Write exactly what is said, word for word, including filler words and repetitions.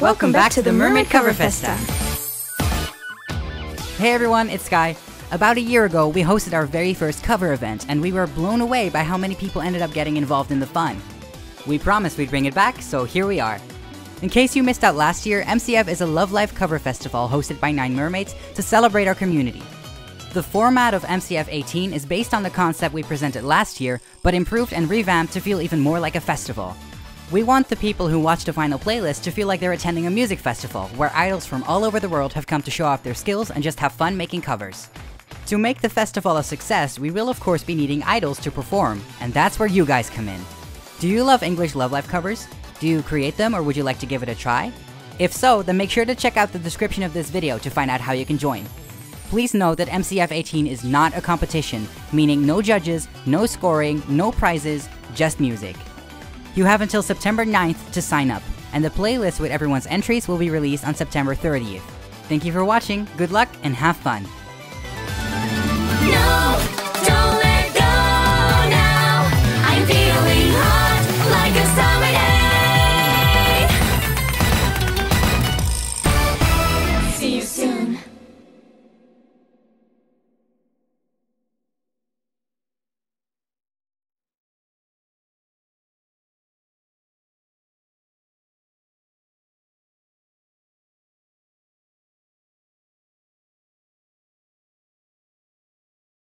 Welcome back to the Mermaid Cover Festa. Hey everyone, it's Sky. About a year ago, we hosted our very first cover event, and we were blown away by how many people ended up getting involved in the fun. We promised we'd bring it back, so here we are. In case you missed out last year, M C F is a Love Live cover festival hosted by Nine Mermaids to celebrate our community. The format of M C F eighteen is based on the concept we presented last year, but improved and revamped to feel even more like a festival. We want the people who watch the final playlist to feel like they're attending a music festival, where idols from all over the world have come to show off their skills and just have fun making covers. To make the festival a success, we will of course be needing idols to perform, and that's where you guys come in. Do you love English Love Live covers? Do you create them, or would you like to give it a try? If so, then make sure to check out the description of this video to find out how you can join. Please note that M C F eighteen is not a competition, meaning no judges, no scoring, no prizes, just music. You have until September ninth to sign up, and the playlist with everyone's entries will be released on September thirtieth. Thank you for watching, good luck, and have fun! No.